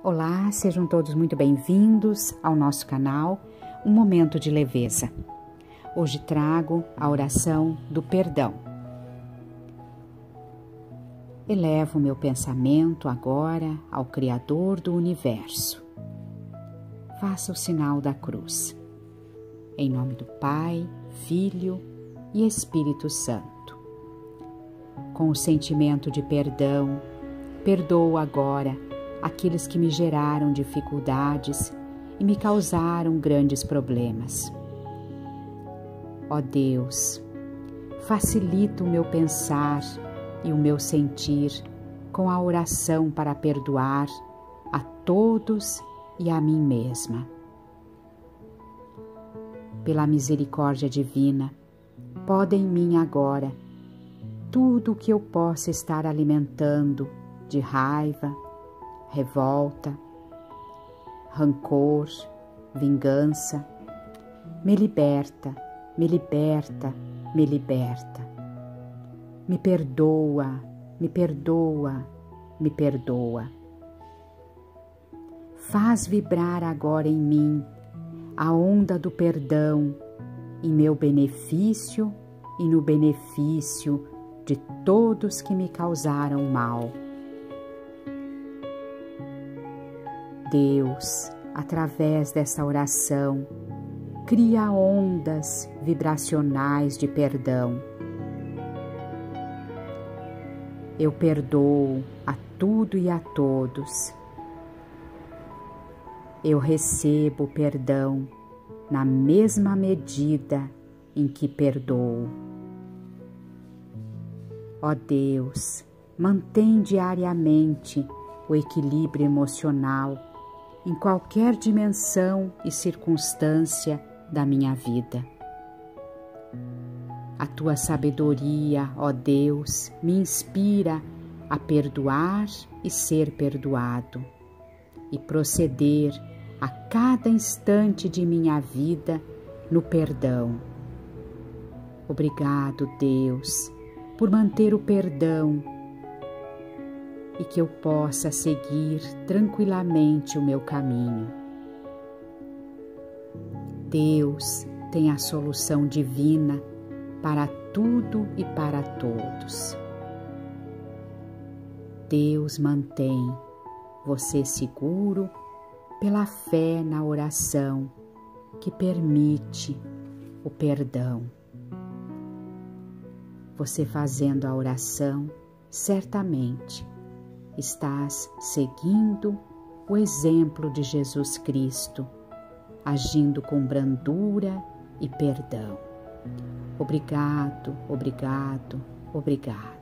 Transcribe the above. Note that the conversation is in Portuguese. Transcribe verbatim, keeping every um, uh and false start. Olá, sejam todos muito bem-vindos ao nosso canal Um Momento de Leveza. Hoje trago a oração do perdão. Elevo meu pensamento agora ao Criador do Universo. Faça o sinal da cruz. Em nome do Pai, Filho e Espírito Santo. Com o sentimento de perdão, perdoo agora aqueles que me geraram dificuldades e me causaram grandes problemas. Ó Deus, facilita o meu pensar e o meu sentir com a oração para perdoar a todos e a mim mesma. Pela misericórdia divina, poda em mim agora tudo o que eu possa estar alimentando de raiva, revolta, rancor, vingança. Me liberta, me liberta, me liberta. Me perdoa, me perdoa, me perdoa. Faz vibrar agora em mim a onda do perdão, em meu benefício e no benefício de todos que me causaram mal. Deus, através dessa oração, cria ondas vibracionais de perdão. Eu perdoo a tudo e a todos. Eu recebo perdão na mesma medida em que perdoo. Ó Deus, mantém diariamente o equilíbrio emocional em qualquer dimensão e circunstância da minha vida. A Tua sabedoria, ó Deus, me inspira a perdoar e ser perdoado, e proceder a cada instante de minha vida no perdão. Obrigado, Deus, por manter o perdão, e que eu possa seguir tranquilamente o meu caminho. Deus tem a solução divina para tudo e para todos. Deus mantém você seguro pela fé na oração que permite o perdão. Você fazendo a oração, certamente estás seguindo o exemplo de Jesus Cristo, agindo com brandura e perdão. Obrigado, obrigado, obrigado.